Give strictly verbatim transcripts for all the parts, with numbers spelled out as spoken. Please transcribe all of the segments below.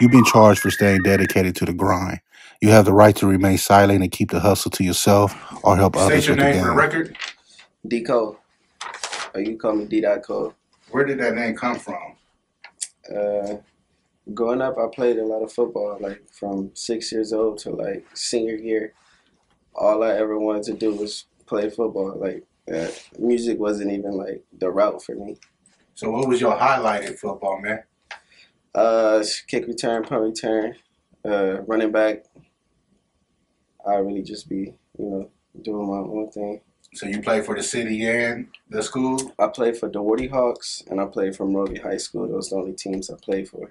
You've been charged for staying dedicated to the grind. You have the right to remain silent and keep the hustle to yourself or help State others with the game. State your name for the record. D Cole. Or you call me D dot Cole. Where did that name come from? Uh, growing up, I played a lot of football, like from six years old to like senior year. All I ever wanted to do was play football. Like uh, music wasn't even like the route for me. So what was your highlight in football, man? Uh, kick return, punt return, uh, running back. I really just be, you know, doing my own thing. So you play for the city and the school? I played for the Wardy Hawks, and I played for Roby High School. Those are the only teams I played for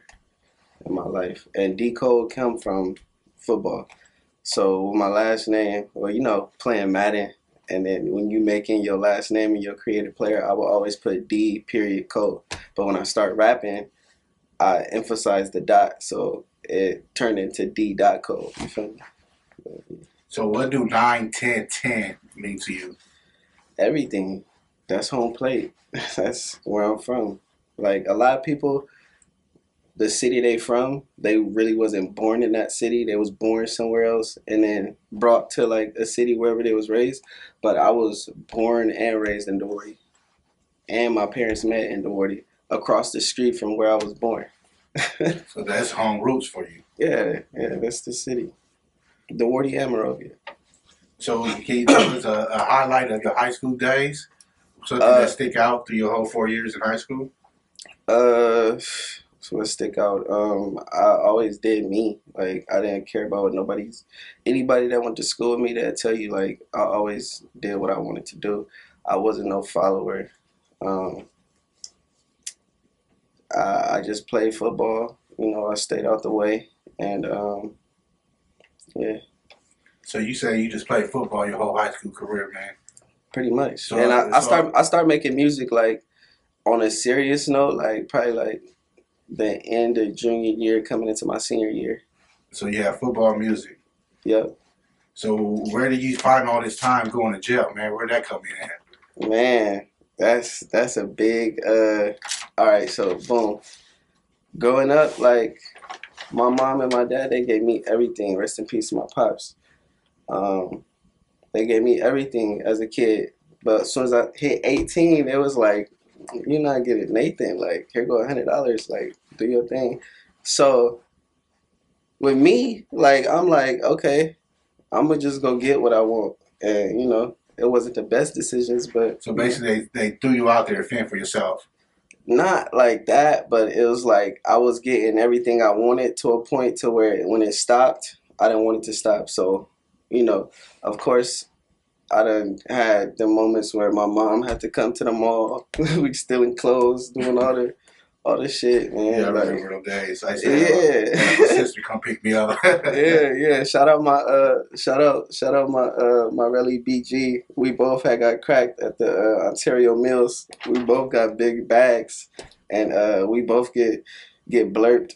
in my life. And D Cole came from football. So with my last name, well, you know, playing Madden, and then when you making your last name and your creative player, I will always put D period Cole. But when I start rapping, I emphasize the dot, so it turned into D dot Cole. You feel me? So what do nine, ten, ten mean to you? Everything. That's home plate. That's where I'm from. Like a lot of people, the city they from, they really wasn't born in that city. They was born somewhere else and then brought to like a city wherever they was raised. But I was born and raised in Duarte, and my parents met in Duarte, across the street from where I was born. So that's home roots for you. Yeah, yeah, that's the city, Duarte, Amarovia. So can you tell us a, a highlight of your high school days? Something uh, that stick out through your whole four years in high school? Uh, so what stick out? Um, I always did me. Like I didn't care about what nobody's, anybody that went to school with me that tell you, like I always did what I wanted to do. I wasn't no follower. Um, I, I just played football. You know, I stayed out the way, and um, yeah. So you say you just played football your whole high school career, man? Pretty much. So, and I, so I start I start making music like on a serious note, like probably like the end of junior year, coming into my senior year. So you have football music. Yep. So where did you find all this time going to jail, man? Where'd that come in at? Man, that's that's a big. Uh, all right, so boom. Growing up, like my mom and my dad, they gave me everything. Rest in peace, my pops. Um, they gave me everything as a kid, but as soon as I hit eighteen, it was like, you're not getting Nathan, like, here go a hundred dollars, like, do your thing. So with me, like, I'm like, okay, I'm gonna just go get what I want. And, you know, it wasn't the best decisions, but. So basically you know, they, they threw you out there fend for yourself. Not like that, but it was like, I was getting everything I wanted to a point to where when it stopped, I didn't want it to stop. So. You know, of course, I done had the moments where my mom had to come to the mall. We stealing clothes, doing all the, all the shit, man. Yeah, I remember those days. I said, yeah, my sister come pick me up. yeah, yeah. Shout out my, uh, shout out, shout out my, uh, my Relly B G. We both had got cracked at the uh, Ontario Mills. We both got big bags, and uh, we both get, get blurped.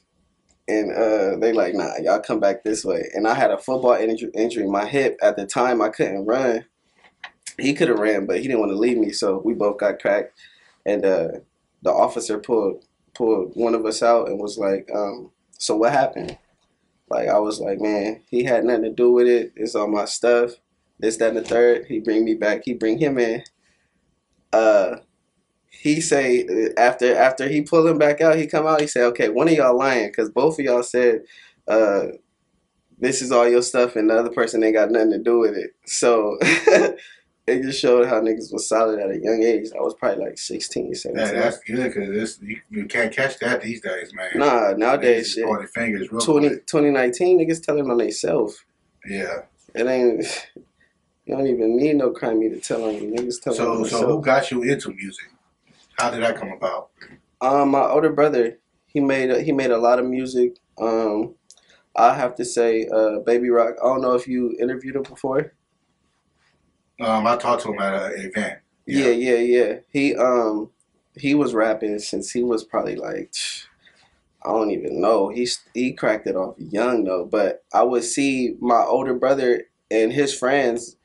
And uh, they like, nah, y'all come back this way. And I had a football injury, injury. My hip at the time, I couldn't run. He could have ran, but he didn't want to leave me, so we both got cracked. And uh, the officer pulled pulled one of us out and was like, um, so what happened? Like, I was like, man, he had nothing to do with it. It's all my stuff. This, that, and the third. He bring me back. He bring him in. Uh, He say, after after he pull him back out, he come out, he say, okay, one of y'all lying, because both of y'all said, uh, this is all your stuff, and the other person ain't got nothing to do with it. So it just showed how niggas was solid at a young age. I was probably like sixteen, seventeen. Yeah, that's good, because you, you can't catch that these days, man. Nah, nowadays, shit. All the fingers real quick. twenty nineteen, niggas telling on themselves. Yeah. It ain't, you don't even need no crime to tell on you. Niggas telling on themselves. So, so who got you into music? How did that come about? Um, my older brother, he made a, he made a lot of music. Um, I have to say, uh, Baby Rock. I don't know if you interviewed him before. Um, I talked to him at an event. Yeah, yeah, yeah. yeah. He um, he was rapping since he was probably like, I don't even know. He he cracked it off young though. But I would see my older brother and his friends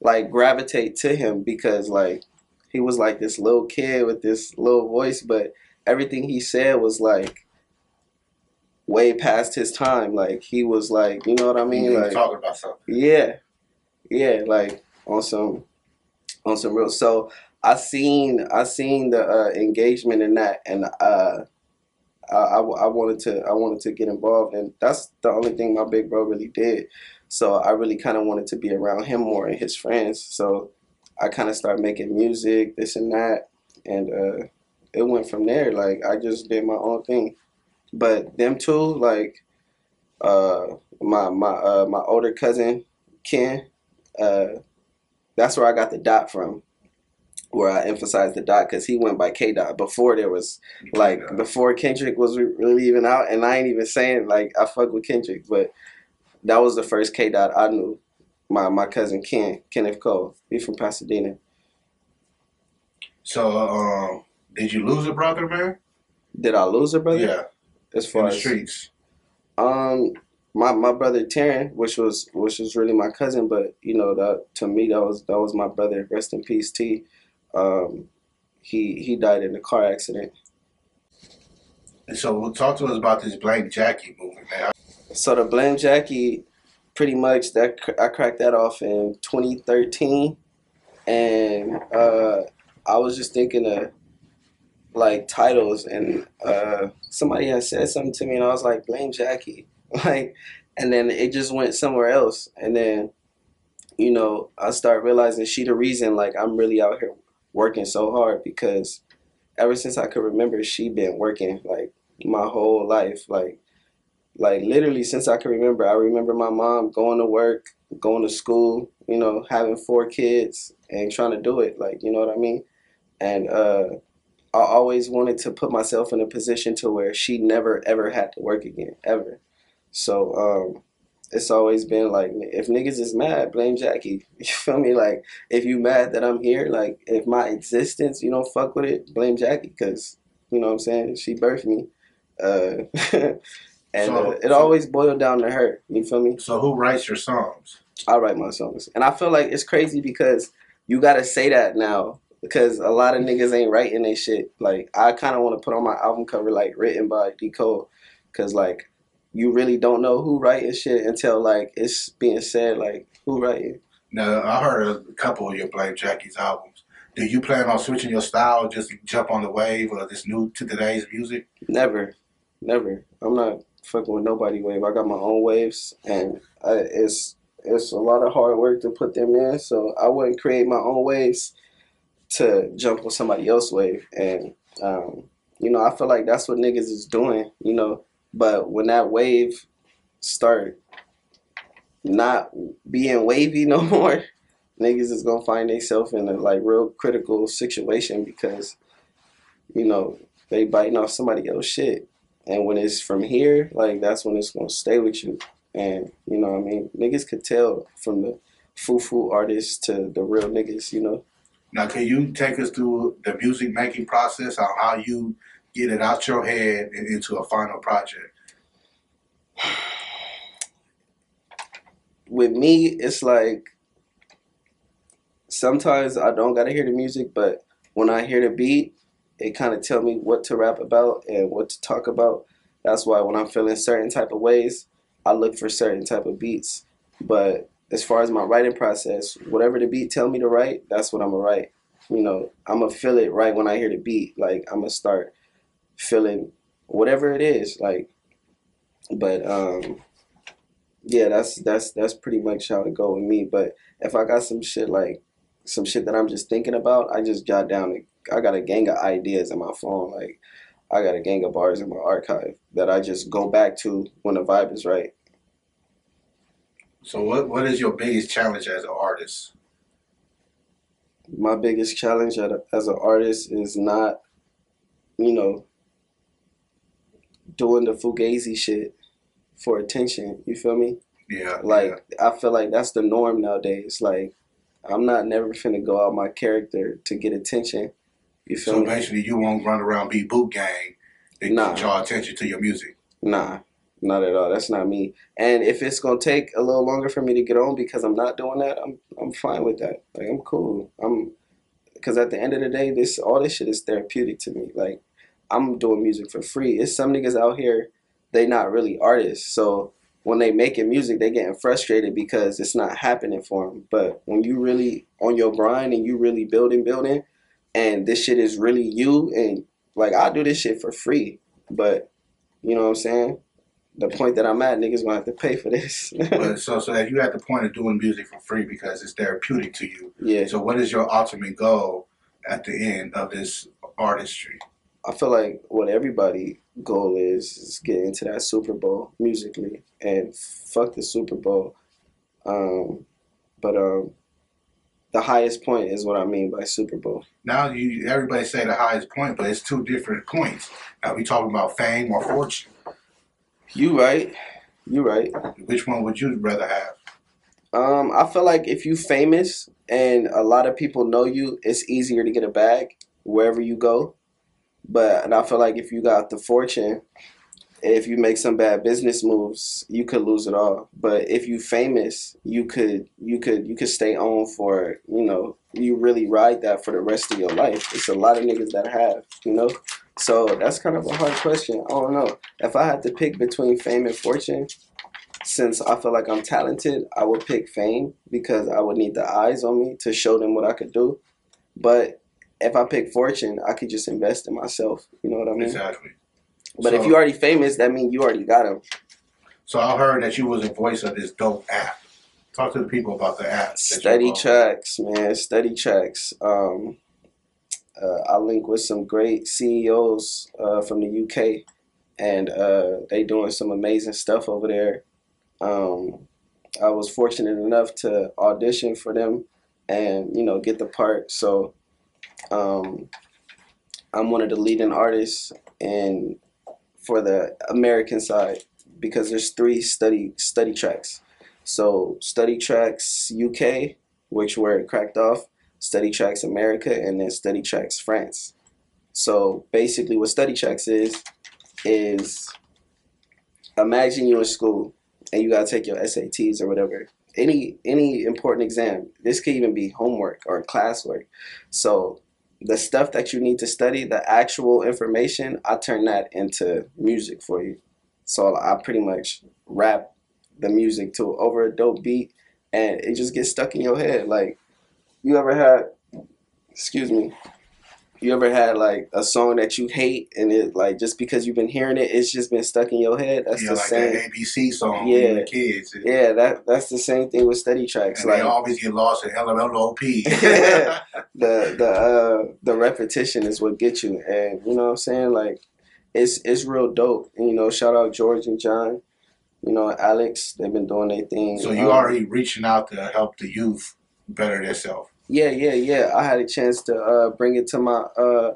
like gravitate to him because like. he was like this little kid with this little voice, but everything he said was like way past his time. Like he was like, you know what I mean? Like talking about something. Yeah, yeah, like on some on some real. So I seen I seen the uh, engagement in that, and uh, I, I I wanted to I wanted to get involved, and that's the only thing my big bro really did. So I really kind of wanted to be around him more and his friends. So I kind of started making music, this and that, and uh, it went from there. Like I just did my own thing, but them two, like uh, my my uh, my older cousin Ken, uh, that's where I got the dot from, where I emphasized the dot, because he went by K Dot before there was like yeah. before Kendrick was really even out, and I ain't even saying like I fuck with Kendrick, but that was the first K Dot I knew. My my cousin Ken, Kenneth Cole. He's from Pasadena. So, um, did you lose a brother, man? Did I lose a brother? Yeah. As far in the as streets. Um, my my brother Taren, which was which was really my cousin, but you know that to me that was that was my brother. Rest in peace, T. Um, he he died in a car accident. And so, talk to us about this Blame Jackie movement, man. So the Blame Jackie. Pretty much that I cracked that off in twenty thirteen, and uh, I was just thinking of like titles, and uh, somebody had said something to me, and I was like, "Blame Jackie," like, and then it just went somewhere else, and then you know I start realizing she the reason like I'm really out here working so hard, because ever since I could remember she been working like my whole life, like. Like literally since I can remember, I remember my mom going to work, going to school, you know, having four kids and trying to do it. Like, you know what I mean? And uh, I always wanted to put myself in a position to where she never, ever had to work again, ever. So um, it's always been like, if niggas is mad, blame Jackie. You feel me? Like, if you mad that I'm here, like if my existence, you don't fuck with it, blame Jackie. Because, you know what I'm saying? She birthed me. Uh, And so, uh, it so, always boiled down to her. You feel me? So who writes your songs? I write my songs. And I feel like it's crazy because you got to say that now, because a lot of niggas ain't writing their shit. Like, I kind of want to put on my album cover, like, written by D Cole, because, like, you really don't know who writing shit until, like, it's being said, like, who writing? Now, I heard a couple of your Blame Jackie's albums. Do you plan on switching your style just to jump on the wave or this new to today's music? Never. Never. I'm not fucking with nobody wave. I got my own waves, and I, it's it's a lot of hard work to put them in, so I wouldn't create my own waves to jump on somebody else's wave. And um, you know, I feel like that's what niggas is doing, you know, but when that wave start not being wavy no more, niggas is gonna find themselves in a like real critical situation, because you know they biting off somebody else's shit. And when it's from here, like, that's when it's going to stay with you. And, you know what I mean? Niggas could tell from the foo-foo artists to the real niggas, you know? Now, can you take us through the music-making process on how you get it out your head and into a final project? With me, it's like, sometimes I don't got to hear the music, but when I hear the beat, it kind of tell me what to rap about and what to talk about. That's why when I'm feeling certain type of ways, I look for certain type of beats. But as far as my writing process, whatever the beat tell me to write, that's what I'm going to write. You know, I'm going to feel it right when I hear the beat. Like, I'm going to start feeling whatever it is. Like, but, um, yeah, that's, that's, that's pretty much how it go with me. But if I got some shit, like, some shit that I'm just thinking about, I just jot down it. I got a gang of ideas in my phone. Like, I got a gang of bars in my archive that I just go back to when the vibe is right. So what what is your biggest challenge as an artist? My biggest challenge as an artist is not, you know, doing the fugazi shit for attention. You feel me? Yeah. Like, yeah. I feel like that's the norm nowadays. Like, I'm not never finna go out my character to get attention. You feel so me? Basically, you won't run around be boot gang and nah. draw attention to your music. Nah, not at all. That's not me. And if it's gonna take a little longer for me to get on because I'm not doing that, I'm I'm fine with that. Like, I'm cool. I'm because at the end of the day, this all this shit is therapeutic to me. Like, I'm doing music for free. It's some niggas out here, they not really artists. So when they making music, they getting frustrated because it's not happening for them. But when you really on your grind and you really building, building, and this shit is really you, and like, I do this shit for free. But you know what I'm saying? The point that I'm at, niggas gonna have to pay for this. But so, so that you at the point of doing music for free because it's therapeutic to you. Yeah. So what is your ultimate goal at the end of this artistry? I feel like what everybody's goal is is get into that Super Bowl musically, and fuck the Super Bowl. Um, but um, the highest point is what I mean by Super Bowl. Now you, everybody say the highest point, but it's two different points. Now we talking about fame or fortune. You right, you right. Which one would you rather have? Um, I feel like if you famous and a lot of people know you, it's easier to get a bag wherever you go. But and I feel like if you got the fortune, if you make some bad business moves, you could lose it all. But if you famous, you could you could you could stay on for, you know, you really ride that for the rest of your life. It's a lot of niggas that have, you know. So that's kind of a hard question. I don't know. If I had to pick between fame and fortune, since I feel like I'm talented, I would pick fame because I would need the eyes on me to show them what I could do. But if I pick fortune, I could just invest in myself. You know what I mean? Exactly. But so, if you're already famous, that means you already got them. So I heard that you was a voice of this dope app. Talk to the people about the app. Steady Tracks, man. Steady Tracks. Um, Uh, I link with some great C E Os uh, from the U K, and uh, they doing some amazing stuff over there. Um, I was fortunate enough to audition for them and, you know, get the part. So um, I'm one of the leading artists and for the American side, because there's three study study tracks. So Steady Tracks U K, which were cracked off, Steady Tracks America, and then Steady Tracks France. So basically what Steady Tracks is, is imagine you're in school and you got to take your S A Ts or whatever, any any important exam. This could even be homework or classwork. So the stuff that you need to study, the actual information, I turn that into music for you. So I pretty much rap the music to over a dope beat, and it just gets stuck in your head. Like, you ever had, excuse me, you ever had like a song that you hate, and it like just because you've been hearing it, it's just been stuck in your head? That's yeah, the like same. That A B C song, yeah, the kids. Yeah, that that's the same thing with Steady Tracks. And like, they always get lost in L M L O P. The the uh, the repetition is what gets you, and you know what I'm saying? Like, it's it's real dope. And, you know, shout out George and John, you know, Alex. They've been doing their thing. So you um, already reaching out to help the youth better themselves. Yeah, yeah, yeah. I had a chance to uh, bring it to my uh,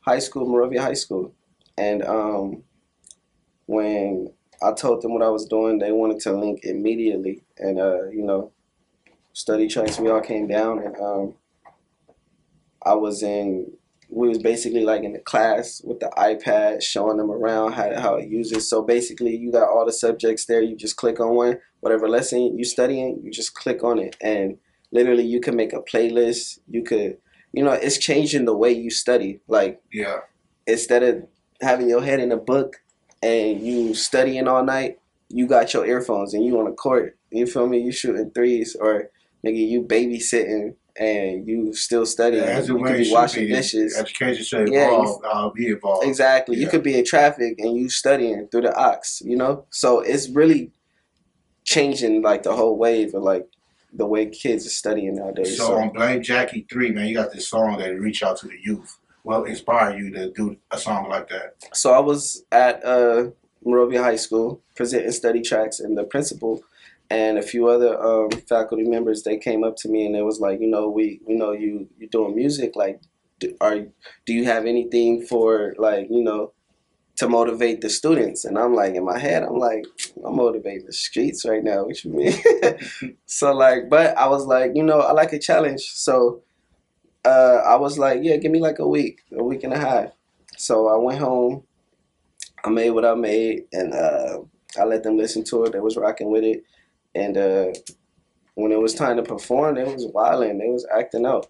high school, Monrovia High School. And um, when I told them what I was doing, they wanted to link immediately. And, uh, you know, Study Tracks, we all came down. And um, I was in, we was basically like in the class with the iPad, showing them around how to, how to use it. So basically, you got all the subjects there. You just click on one. Whatever lesson you're studying, you just click on it. And literally, you can make a playlist. You could, you know, it's changing the way you study. Like, yeah, instead of having your head in a book and you studying all night, you got your earphones and you on a court. You feel me? You shooting threes, or nigga, you babysitting and you still studying. Yeah, you could be washing be. dishes. Education should yeah, evolve. You, I'll be involved. Exactly. Yeah. You could be in traffic and you studying through the ox. You know, so it's really changing like the whole wave of like the way kids are studying nowadays. So, so on Blame Jackie three, man, you got this song that reach out to the youth. Well, inspire you to do a song like that? So I was at uh, Monrovia High School presenting Steady Tracks, and the principal and a few other um, faculty members, they came up to me and they was like, you know, we we know you you're doing music. Like, do, are do you have anything for like, you know, to motivate the students? And I'm like, in my head, I'm like, I'm motivating the streets right now, what you mean? So like, but I was like, you know, I like a challenge. So uh, I was like, yeah, give me like a week, a week and a half. So I went home, I made what I made, and uh, I let them listen to it. They was rocking with it. And uh, when it was time to perform, they was wilding, they was acting out.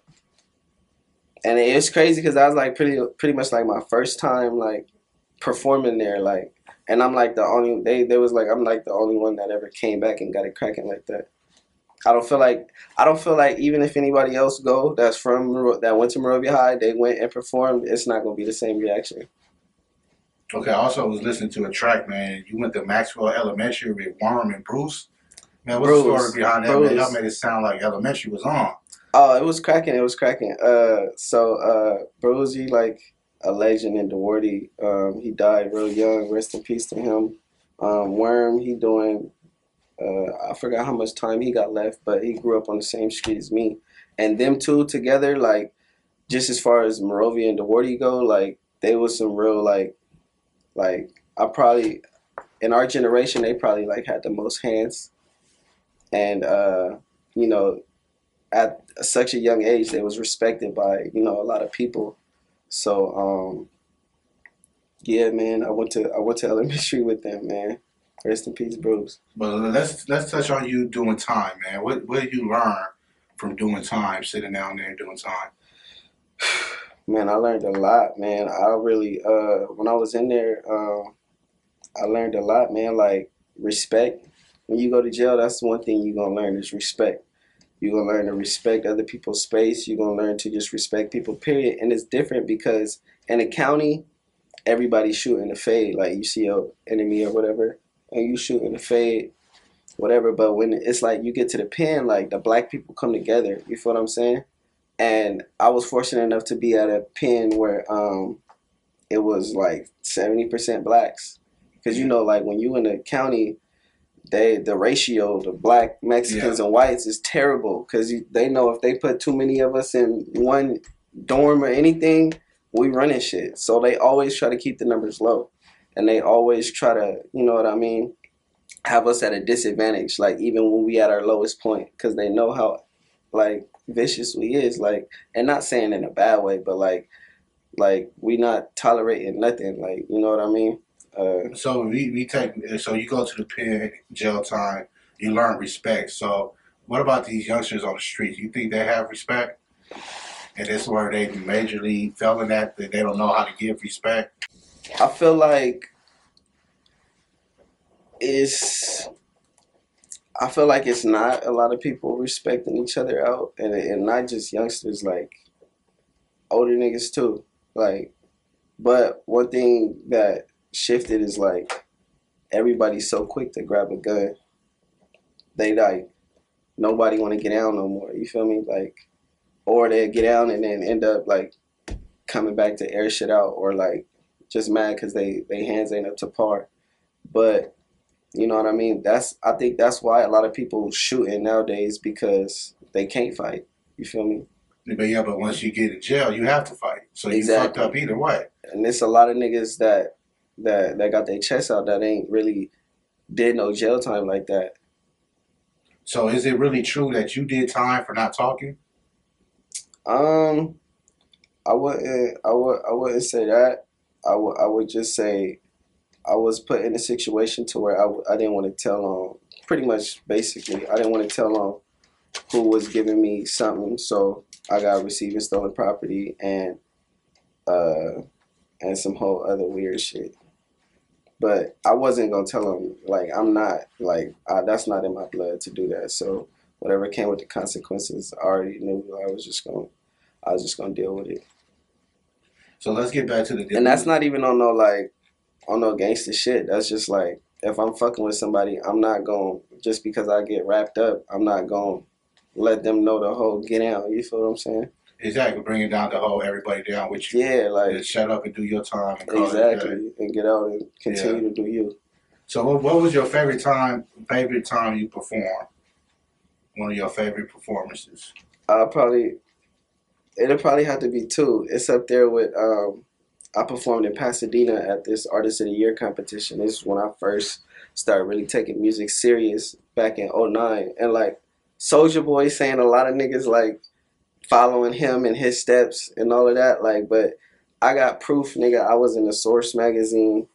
And it was crazy because I was like pretty pretty much like my first time like performing there, like, and I'm like the only they there was like I'm like the only one that ever came back and got it cracking like that. I don't feel like I don't feel like even if anybody else go that's from that went to Monrovia High, they went and performed, it's not gonna be the same reaction. Okay, I also was listening to a track, man. You went to Maxwell Elementary with Worm and Bruce. Man, what's Bruce, the story behind that? Bruce. Man, y'all made it sound like elementary was on. Oh, it was cracking. It was cracking. Uh, so uh, Bruce, he like a legend in Duarte. Um, he died real young. Rest in peace to him. Um, Worm, he doing. Uh, I forgot how much time he got left, but he grew up on the same street as me, and them two together, like, just as far as Monrovia and Duarte go, like they was some real like. Like, I probably, in our generation, they probably, like, had the most hands. And, uh, you know, at such a young age, they was respected by, you know, a lot of people. So, um, yeah, man, I went to I went to elementary with them, man. Rest in peace, Bruce. But let's let's touch on you doing time, man. What, what did you learn from doing time, sitting down there and doing time? Man, I learned a lot, man. I really, uh, when I was in there, um, I learned a lot, man. Like, respect. When you go to jail, that's one thing you're going to learn is respect. You're going to learn to respect other people's space. You're going to learn to just respect people, period. And it's different because in the county, everybody's shooting the fade. Like, you see your enemy or whatever, and you shooting the fade, whatever. But when it's like you get to the pen, like, the black people come together. You feel what I'm saying? And I was fortunate enough to be at a pen where um, it was like seventy percent blacks. Because, you know, like when you in the county, they the ratio, the black, Mexicans, yeah. and whites is terrible. Because they know if they put too many of us in one dorm or anything, we running shit. So they always try to keep the numbers low. And they always try to, you know what I mean, have us at a disadvantage, like even when we at our lowest point. Because they know how, like, viciously is like, and not saying in a bad way, but like, like we not tolerating nothing, like, you know what I mean. Uh, so we, we take so you go to the pen, jail time, you learn respect. So what about these youngsters on the street? You think they have respect? And that's where they majorly failing at that they don't know how to give respect. I feel like it's. I feel like it's not a lot of people respecting each other out, and, and not just youngsters, like older niggas too. Like, but one thing that shifted is like everybody's so quick to grab a gun. They like nobody want to get down no more. You feel me? Like, or they get down and then end up like coming back to air shit out, or like just mad because they they hands ain't up to par. But you know what I mean? That's I think that's why a lot of people shooting nowadays because they can't fight. You feel me? But yeah, but once you get in jail, you have to fight. So exactly. You fucked up either way. And there's a lot of niggas that that that got their chests out that ain't really did no jail time like that. So is it really true that you did time for not talking? Um, I wouldn't. I would. I wouldn't say that. I would. I would just say. I was put in a situation to where I, I didn't want to tell on, pretty much basically, I didn't want to tell on who was giving me something. So I got receiving stolen property and uh, and some whole other weird shit. But I wasn't going to tell them, like, I'm not, like, I, that's not in my blood to do that. So whatever came with the consequences, I already knew I was just going I was just going to deal with it. So let's get back to the... And that's not even on no, like, on no gangster shit. That's just like, if I'm fucking with somebody, I'm not gonna, just because I get wrapped up, I'm not gonna let them know the whole get out. You feel what I'm saying? Exactly. Bringing down the whole everybody down with you. Yeah, like. Just shut up and do your time. And exactly. And get out and continue yeah. to do you. So what, what was your favorite time, favorite time you performed? One of your favorite performances? I probably, it'll probably have to be two. It's up there with, um, I performed in Pasadena at this Artist of the Year competition. This is when I first started really taking music serious back in oh nine. And, like, Soulja Boy saying a lot of niggas, like, following him and his steps and all of that. Like, but I got proof, nigga. I was in the Source magazine,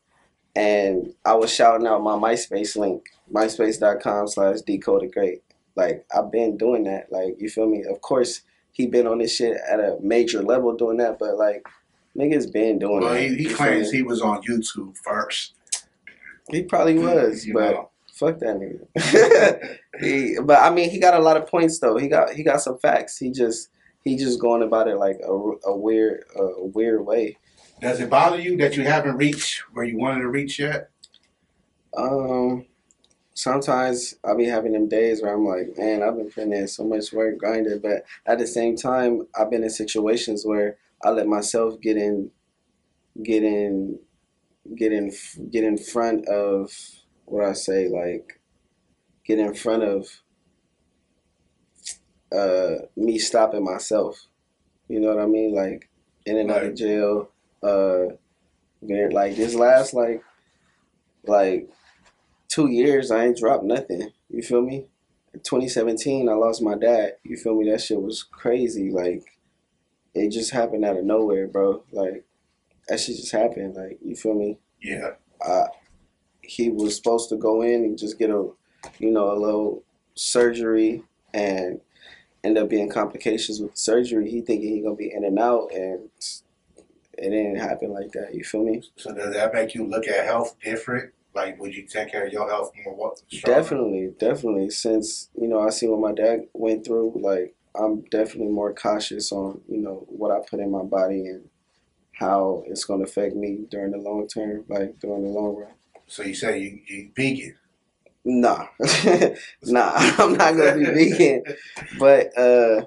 and I was shouting out my MySpace link, myspace.com slash D Cole the Great. Like, I've been doing that. Like, you feel me? Of course, he been on this shit at a major level doing that, but like niggas been doing well, that. He, he claims he was on YouTube first. He probably was, you but know. Fuck that nigga. he, but I mean, he got a lot of points though. He got he got some facts. He just he just going about it like a, a weird a weird way. Does it bother you that you haven't reached where you wanted to reach yet? Um, sometimes I'll be having them days where I'm like, man, I've been putting in so much work, grinded, but at the same time, I've been in situations where I let myself get in, get in, get in, get in front of what I say, like, get in front of uh, me stopping myself. You know what I mean? Like, in and out of jail. Uh, like this last like like two years, I ain't dropped nothing. You feel me? In twenty seventeen, I lost my dad. You feel me? That shit was crazy. Like it just happened out of nowhere, bro. Like that shit just happened. Like you feel me? Yeah. I, he was supposed to go in and just get a, you know, a little surgery and end up being complications with the surgery. He thinking he gonna be in and out and. It didn't happen like that. You feel me? So does that make you look at health different? Like, would you take care of your health more? What? Definitely, definitely. Since you know, I see what my dad went through. Like, I'm definitely more cautious on you know what I put in my body and how it's going to affect me during the long term, like during the long run. So you say you you vegan? Nah, nah, I'm not going to be vegan, but. uh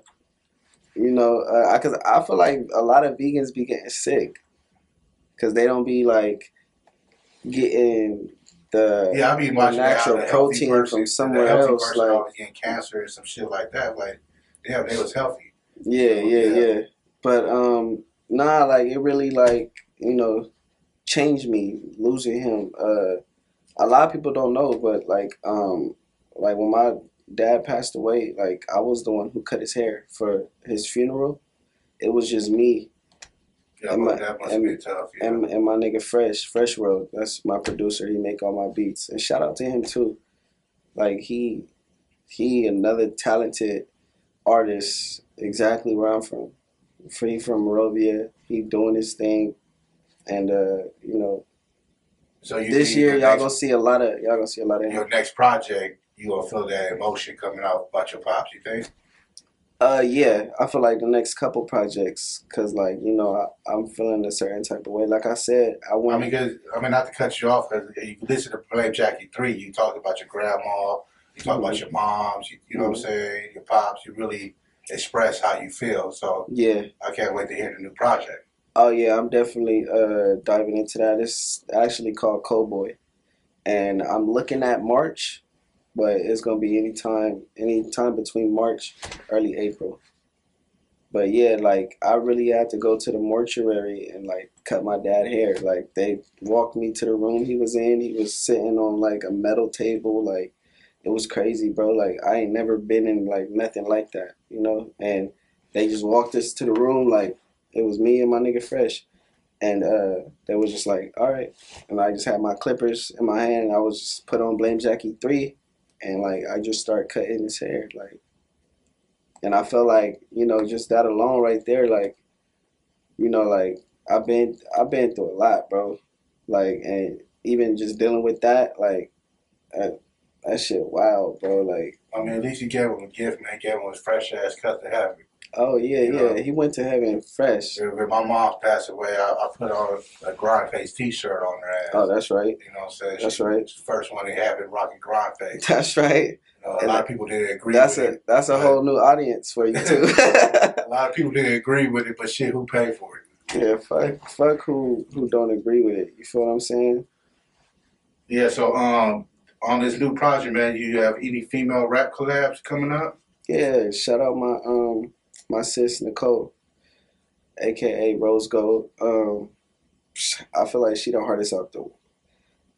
You know, uh, cause I feel like a lot of vegans be getting sick, cause they don't be like getting the yeah. I be watching natural protein person, from somewhere else, like always getting cancer or some shit like that. Like, yeah, they was healthy. Yeah, so, yeah, yeah, yeah. But um, nah, like it really like you know changed me losing him. Uh, a lot of people don't know, but like um, like when my dad passed away, like I was the one who cut his hair for his funeral. It was just me yeah, and, my, that must and, be tough, yeah. and, and my nigga Fresh, Fresh World. That's my producer. He make all my beats. And shout out to him too. Like he, he another talented artist exactly where I'm from. Free from Monrovia. He doing his thing. And, uh, you know, so you this year y'all gonna see a lot of, y'all gonna see a lot of him. Your next project. You gonna feel that emotion coming out about your pops, you think? Uh, yeah. I feel like the next couple projects, because, like, you know, I, I'm feeling a certain type of way. Like I said, I want... I mean, cause, I mean not to cut you off, because you listen to Blame Jackie three, you talk about your grandma, you talk mm-hmm. about your moms, you, you know mm-hmm. what I'm saying, your pops, you really express how you feel. So yeah, I can't wait to hear the new project. Oh, yeah, I'm definitely uh, diving into that. It's actually called Cowboy, and I'm looking at March... But it's gonna be any time, any time between March, early April. But yeah, like I really had to go to the mortuary and like cut my dad's hair. Like they walked me to the room he was in. He was sitting on like a metal table. Like it was crazy, bro. Like I ain't never been in like nothing like that, you know. And they just walked us to the room. Like it was me and my nigga Fresh, and uh, they was just like, all right. And I just had my clippers in my hand. And I was just put on Blame Jackie three. And, like, I just started cutting his hair, like, and I felt like, you know, just that alone right there, like, you know, like, I've been, I've been through a lot, bro, like, and even just dealing with that, like, that, that shit wild, bro, like. I mean, at least you gave him a gift, man, gave him his fresh-ass cut to heaven. Oh, yeah, you yeah, know? He went to heaven fresh. When my mom passed away, I, I put on a Grindface t-shirt on her ass. Oh, that's right. You know what I'm saying? That's she, right. First one in heaven, rocking Grindface. That's right. You know, a and lot of people didn't agree that's with a, it. That's a whole new audience for you, too. A lot of people didn't agree with it, but shit, who paid for it? Yeah, fuck, fuck who, who don't agree with it. You feel what I'm saying? Yeah, so um, on this new project, man, you have any female rap collabs coming up? Yeah, shout out my... um. My sis, Nicole, a k a. Rose Gold, um, I feel like she the hardest out the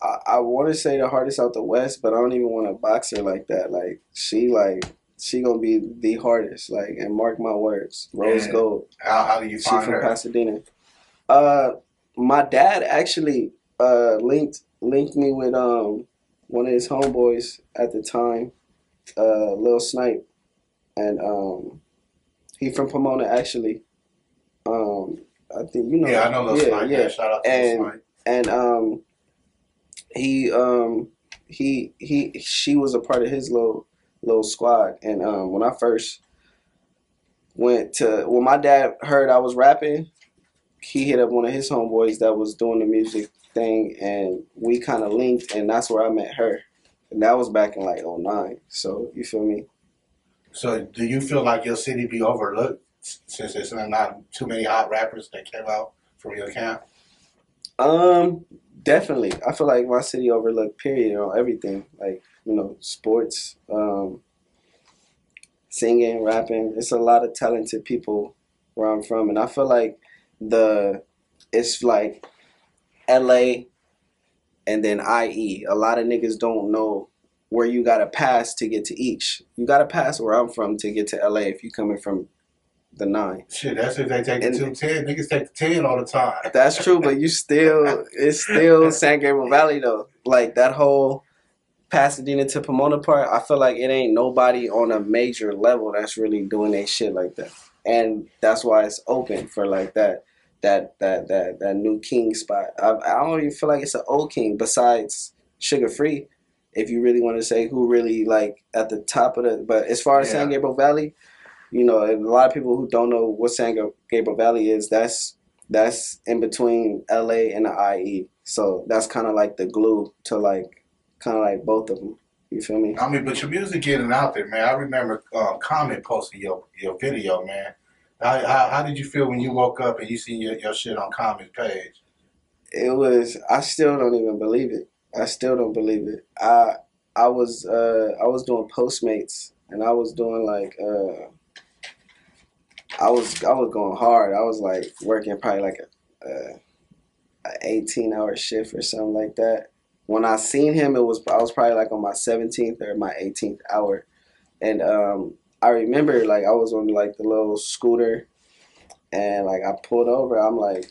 I, I want to say the hardest out the West, but I don't even want to box her like that. Like, she, like, she going to be the hardest, like, and mark my words, Rose yeah. Gold. How, how do you find her? She from Pasadena. Uh, my dad actually uh, linked linked me with um one of his homeboys at the time, uh, Lil Smite, and um. He from Pomona, actually. Um, I think, you know. Yeah, I know Lil Smite. Yeah, yeah. Shout out to Lil Smite. And um, he um he he she was a part of his little little squad. And um, when I first went to when my dad heard I was rapping, he hit up one of his homeboys that was doing the music thing, and we kind of linked, and that's where I met her. And that was back in like oh nine. So you feel me? So do you feel like your city be overlooked since there's not too many hot rappers that came out from your camp? Um, definitely. I feel like my city overlooked, period, on everything. Like, you know, sports, um, singing, rapping. It's a lot of talented people where I'm from. And I feel like the it's like L A and then I E. A lot of niggas don't know where you got to pass to get to each. You got to pass where I'm from to get to L A if you coming from the nine. Shit, that's if they take and the two ten. Niggas take the ten all the time. That's true, but you still, it's still San Gabriel Valley, though. Like, that whole Pasadena to Pomona part, I feel like it ain't nobody on a major level that's really doing that shit like that. And that's why it's open for, like, that that that that, that new king spot. I, I don't even feel like it's an old king besides Sugar Free, if you really want to say who really, like, at the top of the... But as far as yeah. San Gabriel Valley, you know, a lot of people who don't know what San Gabriel Valley is, that's that's in between L A and the I E. So that's kind of like the glue to, like, kind of like both of them. You feel me? I mean, but your music getting out there, man. I remember uh, Common posting your, your video, man. How, how, how did you feel when you woke up and you seen your, your shit on Common's page? It was... I still don't even believe it. I still don't believe it. I I was uh, I was doing Postmates, and I was doing like uh, I was I was going hard. I was like working probably like a, a, a eighteen hour shift or something like that. When I seen him, it was I was probably like on my seventeenth or my eighteenth hour, and um, I remember like I was on like the little scooter, and like I pulled over. I'm like,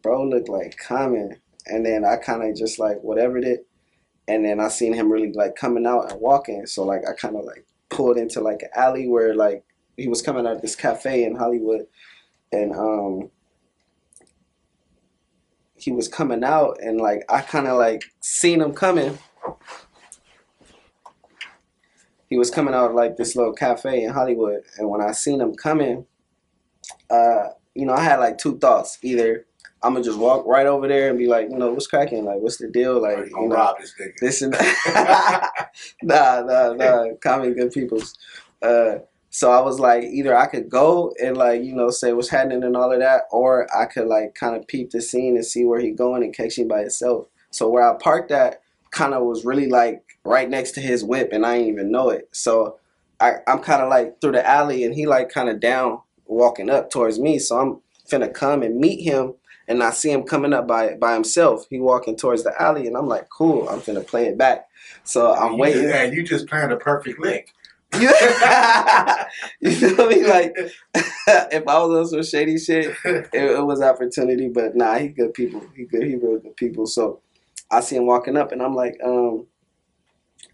bro, look like Common. And then I kind of just, like, whatevered it. And then I seen him really, like, coming out and walking. So, like, I kind of, like, pulled into, like, an alley where, like, he was coming out of this cafe in Hollywood. And um, he was coming out, and, like, I kind of, like, seen him coming. He was coming out of, like, this little cafe in Hollywood. And when I seen him coming, uh, you know, I had, like, two thoughts. Either... I'm going to just walk right over there and be like, you know, what's cracking? Like, what's the deal? Like, you know, rob this nigga. This and that. nah, nah, nah. Common good peoples. Uh, so I was like, either I could go and, like, you know, say what's happening and all of that, or I could, like, kind of peep the scene and see where he going and catch him by himself. So where I parked at kind of was really, like, right next to his whip, and I didn't even know it. So I, I'm kind of, like, through the alley, and he, like, kind of down, walking up towards me. So I'm finna come and meet him. And I see him coming up by by himself. He walking towards the alley, and I'm like, cool, I'm finna play it back. So I'm you waiting. Just, man, you just playing the perfect lick. You feel me? Like, if I was on some shady shit, it, it was opportunity. But nah, he good people. He good. He real good people. So I see him walking up, and I'm like, um,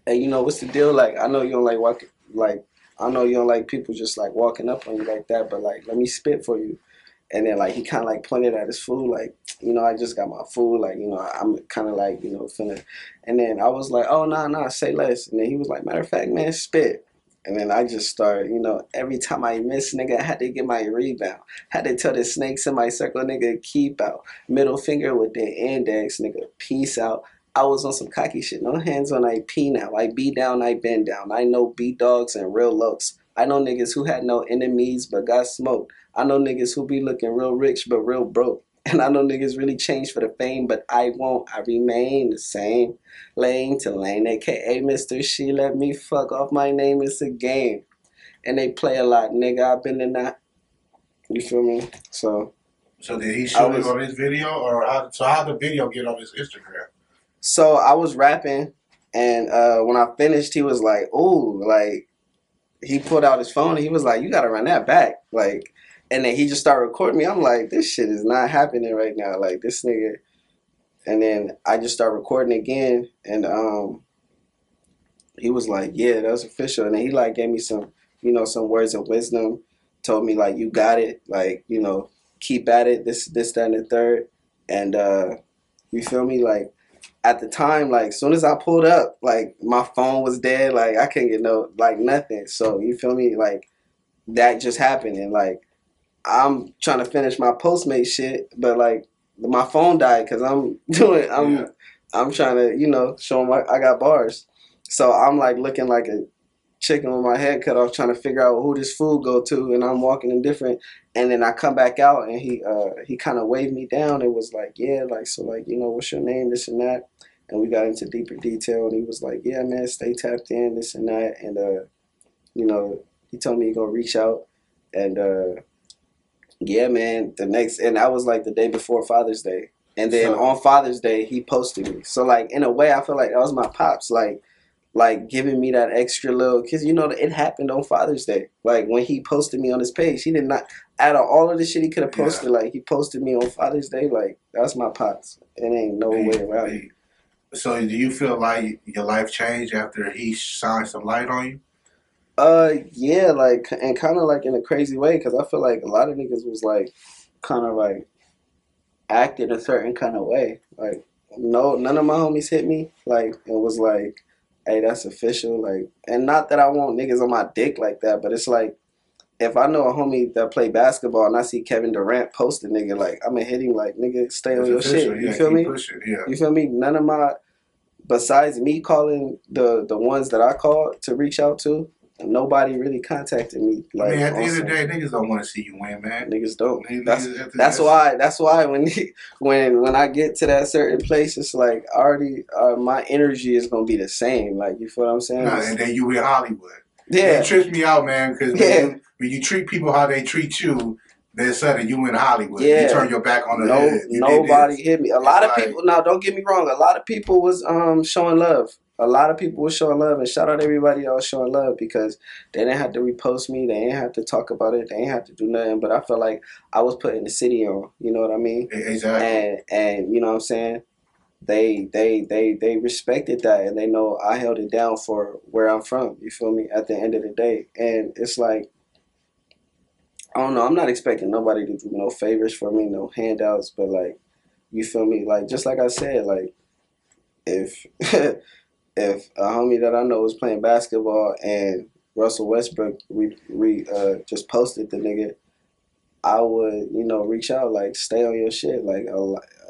hey, you know, what's the deal? Like, I know you don't like walk, like, I know you don't like people just like walking up on you like that. But like, let me spit for you. And then, like, he kind of, like, pointed at his food, like, you know, I just got my food, like, you know, I'm kind of, like, you know, finna. And then I was like, oh, nah, nah, say less. And then he was like, matter of fact, man, spit. And then I just started, you know, every time I miss, nigga, I had to get my rebound. Had to tell the snakes in my circle, nigga, keep out. Middle finger with the index, nigga, peace out. I was on some cocky shit. No hands on I P now. I be down, I bend down. I know B-dogs and real looks. I know niggas who had no enemies but got smoked. I know niggas who be looking real rich but real broke. And I know niggas really changed for the fame, but I won't. I remain the same. Lane to lane, a k a. Mister She let me fuck off. My name is a game. And they play a lot, nigga. I've been in that. You feel me? So So did he show was, it on his video? Or how, so how did the video get on his Instagram? So I was rapping, and uh, when I finished, he was like, ooh, like, he pulled out his phone, and he was like, you got to run that back. Like, and then he just started recording me. I'm like, this shit is not happening right now. Like, this nigga. And then I just started recording again. And um, he was like, yeah, that's official. And then he, like, gave me some, you know, some words of wisdom told me, like, you got it, like, you know, keep at it, this, this, that, and the third. And uh, you feel me? Like, at the time, like, soon as I pulled up, like, my phone was dead. Like, I couldn't get no, like, nothing. So, you feel me? Like, that just happened. And, like, I'm trying to finish my Postmate shit, but, like, my phone died because I'm doing, I'm, yeah. I'm trying to, you know, show them I, I got bars. So I'm, like, looking like a chicken with my head cut off, trying to figure out who this fool go to, and I'm walking indifferent. And then I come back out, and he uh, he kind of waved me down and was like, yeah, like, so, like, you know, what's your name, this and that. And we got into deeper detail, and he was like, yeah, man, stay tapped in, this and that. And, uh, you know, he told me he gonna reach out. And, uh, yeah, man, the next, and I was, like, the day before Father's Day. And then so, on Father's Day, he posted me. So, like, in a way, I feel like that was my pops, like, like giving me that extra little, because, you know, it happened on Father's Day. Like, when he posted me on his page, he did not, out of all of the shit he could have posted, yeah. like, he posted me on Father's Day, like, that's my pops. It ain't no man, way around man. It. So do you feel like your life changed after he shined some light on you? Uh, yeah, like, and kind of, like, in a crazy way, because I feel like a lot of niggas was, like, kind of, like, acted a certain kind of way. Like, no, none of my homies hit me, like, it was, like, hey, that's official, like, and not that I want niggas on my dick like that, but it's like, if I know a homie that play basketball and I see Kevin Durant post a nigga, like, I'm gonna hit him, like, nigga, stay that's on your official, shit, you yeah, feel me? Pushing, yeah. You feel me? None of my, besides me calling the, the ones that I called to reach out to, nobody really contacted me. Like, I mean, at the awesome. end of the day, niggas don't want to see you win, man. Niggas don't. Niggas, that's niggas that's why. That's why when when when I get to that certain place, it's like I already uh, my energy is gonna be the same. Like, you feel what I'm saying? Nah, and then you in Hollywood. Yeah, it trips me out, man. Because yeah. when, when you treat people how they treat you, then suddenly you in Hollywood. Yeah. You turn your back on the no, you nobody hit me. A lot it's of people. Like, now, don't get me wrong. A lot of people was um showing love. A lot of people were showing love, and shout out to everybody that was showing love, because they didn't have to repost me, they didn't have to talk about it, they didn't have to do nothing, but I felt like I was putting the city on, you know what I mean? Exactly. And, and you know what I'm saying? They, they, they, they respected that, and they know I held it down for where I'm from, you feel me, at the end of the day. And it's like, I don't know, I'm not expecting nobody to do no favors for me, no handouts, but like, you feel me? Like, just like I said, like, if... If a homie that I know was playing basketball and Russell Westbrook we, we, uh, just posted the nigga, I would, you know, reach out, like, stay on your shit. Like,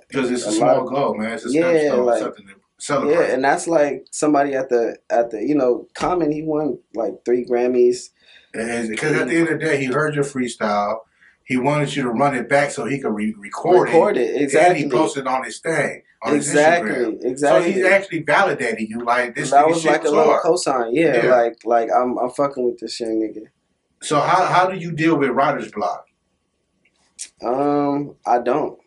because it's a, a small goal, man. It's a yeah, step like, something to celebrate. Yeah, and that's like somebody at the, at the you know, Common, he won, like, three Grammys. Because at the end of the day, he heard your freestyle. He wanted you to run it back so he could re record, record it. it. Exactly. And he posted on his thing. On exactly. His Instagram. Exactly. So he's actually validating you. Like, this that was shit like a little hard. cosign. Yeah, yeah. Like, like I'm, I'm fucking with this young nigga. So how, how do you deal with writer's block? Um, I don't.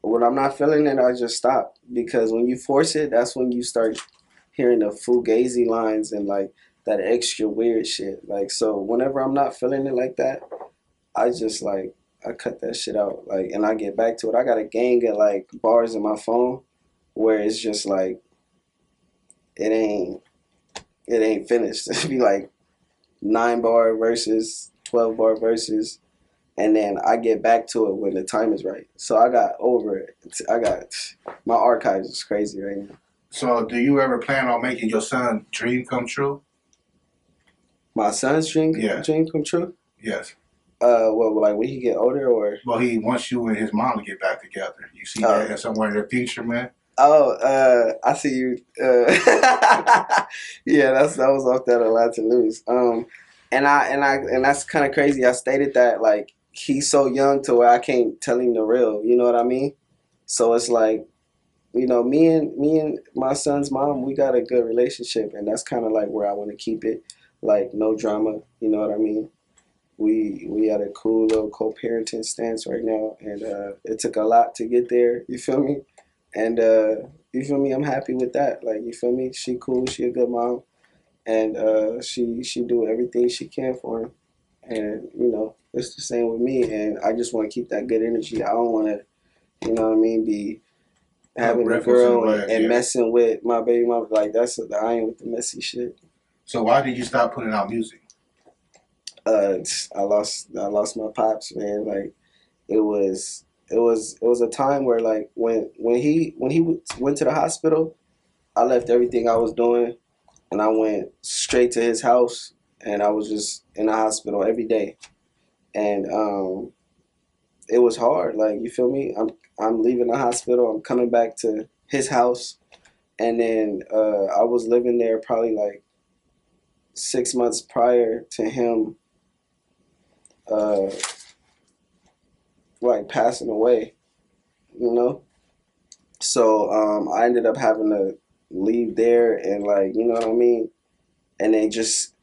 When I'm not feeling it, I just stop, because when you force it, that's when you start hearing the fugazi lines and like that extra weird shit. Like, so whenever I'm not feeling it like that, I just, like, I cut that shit out, like, and I get back to it. I got a gang of, like, bars in my phone where it's just, like, it ain't, it ain't finished. It'd be, like, nine-bar verses, twelve-bar verses, and then I get back to it when the time is right. So I got over it. I got, my archives is crazy right now. So do you ever plan on making your son's dream come true? My son's dream, yeah. dream come true? Yes. Uh, well, like when he get older, or well, he wants you and his mom to get back together. You see oh. that somewhere in the future, man. Oh, uh, I see you. Uh, yeah, that's that was off that A Lot to Lose. Um, and I and I and that's kind of crazy. I stated that like he's so young to where I can't tell him the real. You know what I mean? So it's like, you know, me and me and my son's mom, we got a good relationship, and that's kind of like where I want to keep it. Like no drama. You know what I mean? We we had a cool little co-parenting stance right now, and uh, it took a lot to get there. You feel me? And uh, you feel me? I'm happy with that. Like you feel me? She cool. She a good mom, and uh, she she do everything she can for him. And you know, it's the same with me. And I just want to keep that good energy. I don't want to, you know what I mean, be having a girl and, and yeah. messing with my baby mom. Like that's the I ain't with the messy shit. So why did you stop putting out music? uh, I lost I lost my pops, man. Like it was it was it was a time where like when when he when he went to the hospital, I left everything I was doing, and I went straight to his house, and I was just in the hospital every day, and um, it was hard. Like, you feel me? I'm I'm leaving the hospital. I'm coming back to his house, and then uh, I was living there probably like six months prior to him, uh, like passing away, you know. So um, I ended up having to leave there, and like, you know what I mean. And then just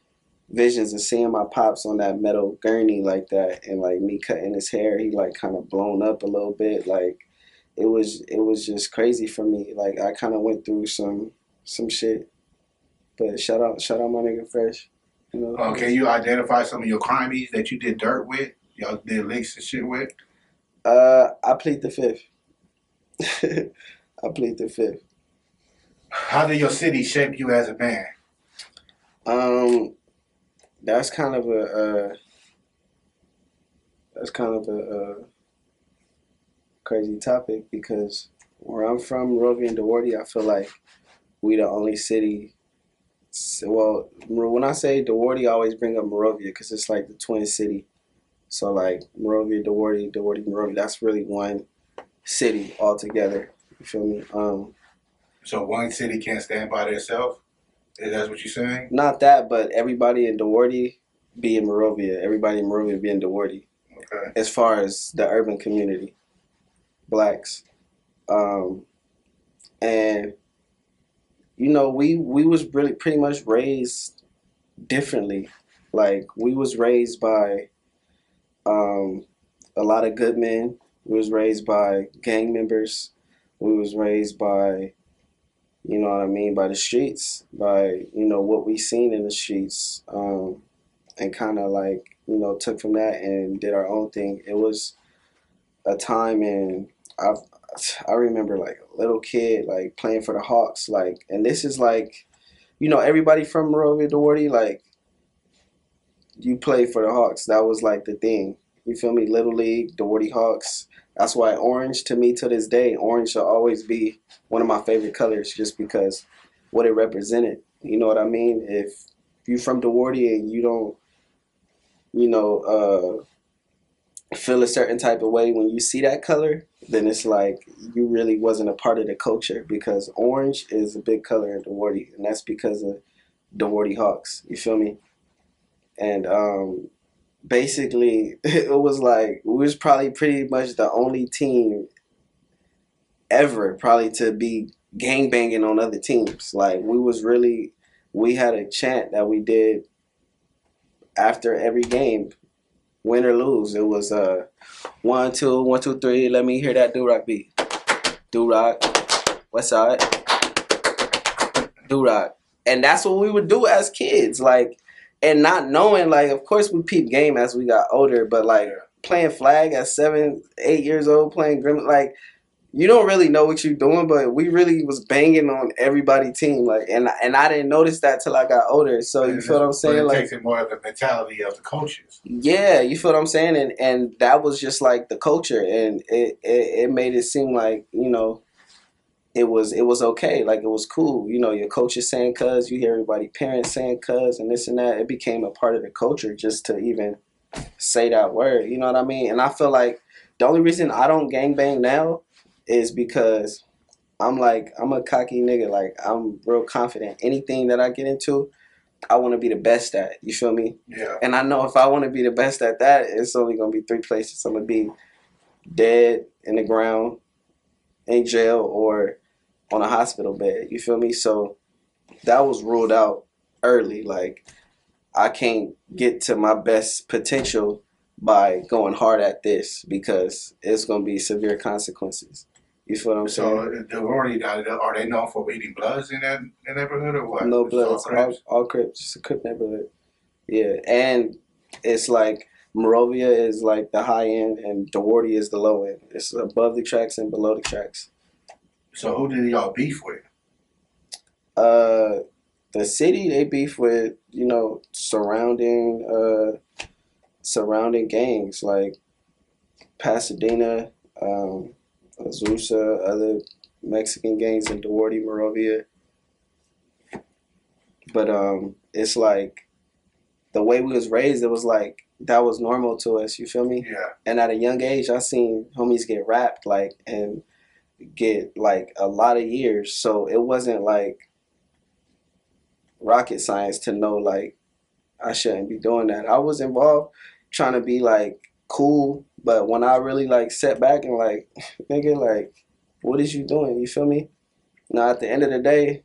visions of seeing my pops on that metal gurney like that, and like me cutting his hair, he like kind of blown up a little bit. Like it was, it was just crazy for me. Like I kind of went through some some shit. But shout out, shout out my nigga Fresh. You know. Uh, can you identify some of your crimies that you did dirt with? Y'all did links and shit with? Uh, I plead the fifth. I plead the fifth. How did your city shape you as a man? Um, that's kind of a uh, that's kind of a uh, crazy topic, because where I'm from, Monrovia and Duarte, I feel like we the only city. Well, when I say Duarte, I always bring up Monrovia because it's like the twin city. So like Monrovia, Duarte, Duarte, Monrovia. That's really one city altogether. You feel me? Um, so one city can't stand by itself? That's what you're saying? Not that, but everybody in Duarte be in Monrovia. Everybody in Monrovia be in Duarte. Okay. As far as the urban community, blacks, um, and you know, we we was really pretty much raised differently. Like we was raised by um, a lot of good men. We was raised by gang members. We was raised by, you know what I mean, by the streets, by, you know, what we seen in the streets, um, and kind of like, you know, took from that and did our own thing. It was a time in, I I remember like a little kid, like playing for the Hawks, like, and this is like, you know, everybody from Monrovia, Duarte, like, you play for the Hawks. That was like the thing. You feel me? Little League, Wardy Hawks. That's why orange, to me, to this day, orange should always be one of my favorite colors, just because what it represented. You know what I mean? If you're from Duarte and you don't, you know, uh, feel a certain type of way when you see that color, then it's like you really wasn't a part of the culture, because orange is a big color in Duarte, and that's because of Wardy Hawks. You feel me? And um, basically, it was like we was probably pretty much the only team ever probably to be gangbanging on other teams. Like we was really, we had a chant that we did after every game, win or lose. It was uh, one, two, one, two, three, let me hear that Do-Rock beat. Do-Rock, what's up? Do-Rock. And that's what we would do as kids. Like, and not knowing, like, of course we peeped game as we got older, but, like, playing flag at seven, eight years old, playing grim, like, you don't really know what you're doing, but we really was banging on everybody's team, like, and, and I didn't notice that till I got older, so you feel what I'm saying? Like, it takes it more of the mentality of the coaches. Yeah, you feel what I'm saying? And and that was just, like, the culture, and it, it, it made it seem like, you know, It was it was okay, like it was cool. You know, your coach is saying cuz, you hear everybody parents saying cuz and this and that. It became a part of the culture just to even say that word, you know what I mean? And I feel like the only reason I don't gangbang now is because I'm like, I'm a cocky nigga. Like, I'm real confident. Anything that I get into, I want to be the best at, you feel me? Yeah. And I know if I want to be the best at that, it's only going to be three places. I'm going to be dead in the ground, in jail, or on a hospital bed, you feel me? So that was ruled out early. Like, I can't get to my best potential by going hard at this, because it's gonna be severe consequences. You feel what I'm saying? So, Duarte, are they known for eating bloods in that neighborhood or what? No bloods, all Crips. All, all Crips. It's a Crip neighborhood. Yeah, and it's like Monrovia is like the high end, and Duarte is the low end. It's above the tracks and below the tracks. So who did y'all beef with? Uh, the city they beef with, you know, surrounding uh, surrounding gangs like Pasadena, um, Azusa, other Mexican gangs in Duarte, Monrovia. But um, it's like the way we was raised, it was like that was normal to us. You feel me? Yeah. And at a young age, I seen homies get rapped like and get like a lot of years. So it wasn't like rocket science to know like I shouldn't be doing that. I was involved trying to be like cool, but when I really like sat back and like, nigga, like, what is you doing? You feel me? Now at the end of the day,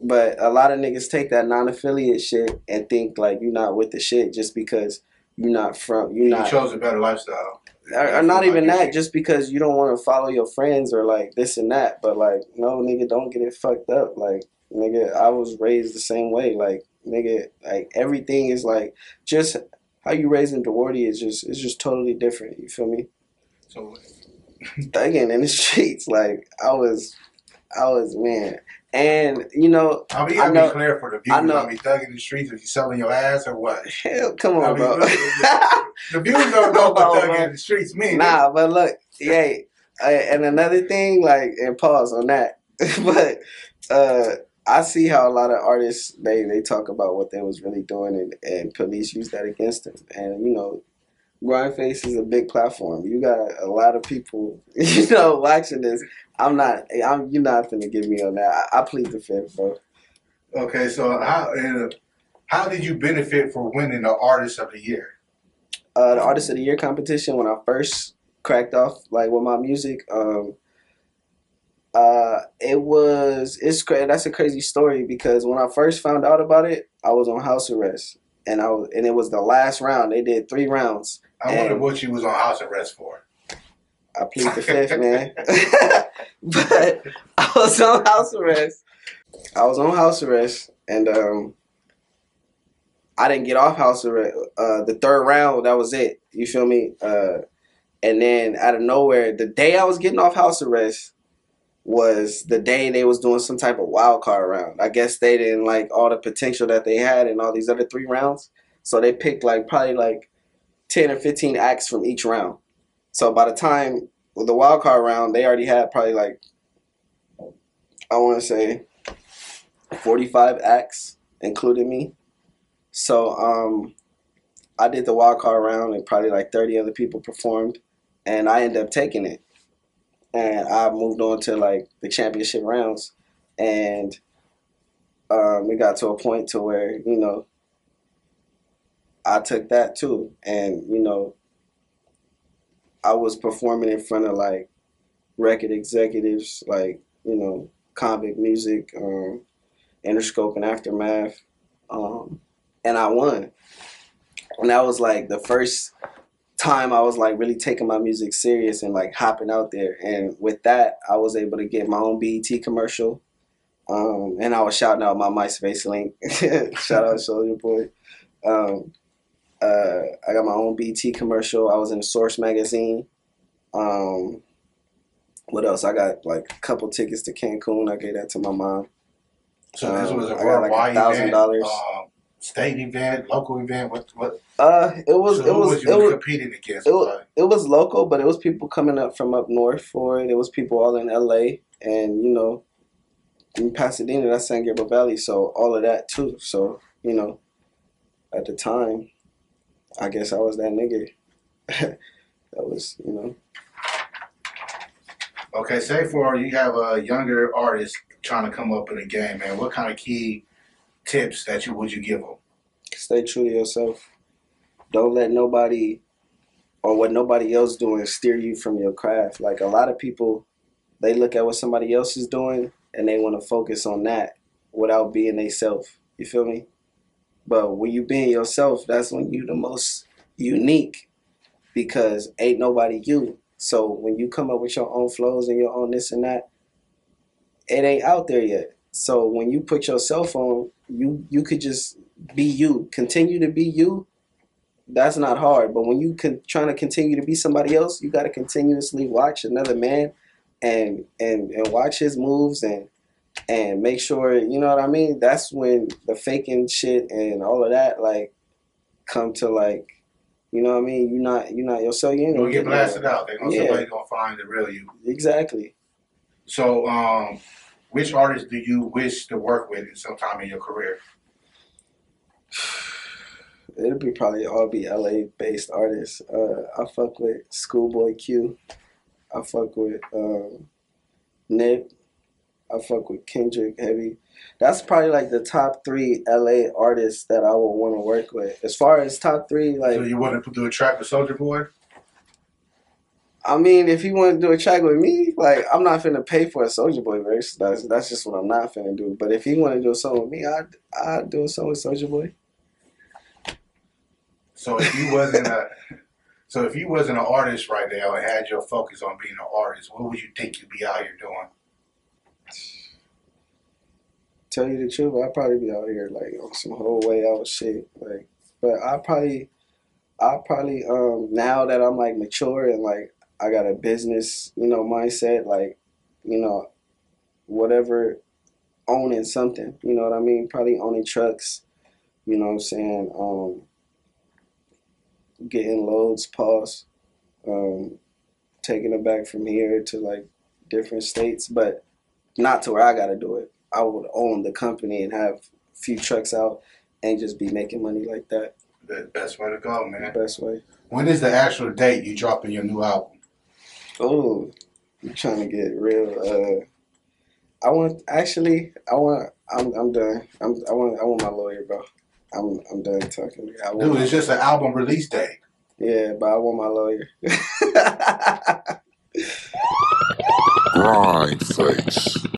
but a lot of niggas take that non-affiliate shit and think like you're not with the shit just because you're not from, you're you not. You chose a better lifestyle. Or, or not even like that, just because you don't want to follow your friends or like this and that. But like, no, nigga, don't get it fucked up. Like, nigga, I was raised the same way. Like, nigga, like everything is like just how you raised in Duarte is just it's just totally different. You feel me? So thugging in the streets, like I was, I was man, and you know, I mean, I know, be clear for the viewers. I know, I mean, thugging in the streets, are you selling your ass or what? Hell, come on, I mean, bro. The viewers don't know what thugging bro. in the streets mean. Nah, but look, yeah, and another thing, like, and pause on that, but. uh I see how a lot of artists, they, they talk about what they was really doing, and, and police use that against them. And, you know, Grindface is a big platform. You got a lot of people, you know, watching this. I'm not, I'm, you're not finna give me on that. I, I plead the fifth, bro. Okay, so how and how did you benefit for winning the Artist of the Year? Uh, the Artist of the Year competition, when I first cracked off, like, with my music, um... Uh, it was, it's crazy. That's a crazy story because when I first found out about it, I was on house arrest and I was, and it was the last round. They did three rounds. I wonder what you was on house arrest for. I plead the fifth, man. But I was on house arrest. I was on house arrest and, um, I didn't get off house arrest. Uh, the third round, that was it. You feel me? Uh, and then out of nowhere, the day I was getting off house arrest, was the day they was doing some type of wild card round. I guess they didn't like all the potential that they had in all these other three rounds. So they picked like probably like ten or fifteen acts from each round. So by the time with the wild card round, they already had probably like, I want to say forty-five acts, including me. So um, I did the wild card round and probably like thirty other people performed and I ended up taking it. And I moved on to like the championship rounds, and um, we got to a point to where you know I took that too, and you know I was performing in front of like record executives, like you know Convict Music, um, Interscope, and Aftermath, um, and I won, and that was like the first time I was like really taking my music serious and like hopping out there, and with that I was able to get my own B E T commercial, um, and I was shouting out my MySpace link. Shout out Soulja Boy. Um, uh, I got my own B E T commercial. I was in Source magazine. Um, what else? I got like a couple tickets to Cancun. I gave that to my mom. So um, this was a worldwide event. Uh, state event, local event. What what? Uh, it was so it was, was, you it was competing against. It was, it was local, but it was people coming up from up north for it. It was people all in L A and you know, in Pasadena, that's San Gabriel Valley, so all of that too. So you know, at the time, I guess I was that nigga. That was you know. Okay, say for you have a younger artist trying to come up in the game, man. What kind of key tips that you would you give them? Stay true to yourself. Don't let nobody or what nobody else doing steer you from your craft. Like a lot of people, they look at what somebody else is doing and they want to focus on that without being they self. You feel me? But when you being yourself, that's when you the most unique because ain't nobody you. So when you come up with your own flows and your own this and that, it ain't out there yet. So when you put yourself on, you you could just be you. Continue to be you. That's not hard, but when you can trying to continue to be somebody else, you got to continuously watch another man and, and and watch his moves and and make sure, you know what I mean? That's when the faking shit and all of that like come to like You know what I mean? You're not, you're not yourself. You ain't gonna get blasted out. They're gonna, yeah. Somebody's gonna find the real you. Exactly. So, um, which artists do you wish to work with at some time in your career? It'll be probably all be L A based artists. Uh, I fuck with Schoolboy Q. I fuck with um, Nip. I fuck with Kendrick heavy. That's probably like the top three L A artists that I would want to work with. As far as top three, like, so you want to do a track with Soulja Boy? I mean, if he wanted to do a track with me, like, I'm not finna pay for a Soulja Boy verse. That's that's just what I'm not finna do. But if he wanted to do a song with me, I'd I'd do a song with Soulja Boy. So if you wasn't a, so if you wasn't an artist right now and had your focus on being an artist, what would you think you'd be out here doing? Tell you the truth, I'd probably be out here like on some whole way out shit. Like, but I probably, I probably um now that I'm like mature and like I got a business, you know, mindset, like, you know, whatever, owning something, you know what I mean? Probably owning trucks, you know what I'm saying? Um, getting loads paused, um, taking it back from here to like different states, but not to where I gotta do it. I would own the company and have a few trucks out and just be making money like that. The best way to go, man. The best way. When is the actual date you dropping your new album? Oh, you're trying to get real. Uh, I want actually. I want. I'm. I'm done. I'm. I want. I want my lawyer, bro. I'm. I'm done talking. I want, dude, it's just an album release date. Yeah, but I want my lawyer. Grindface.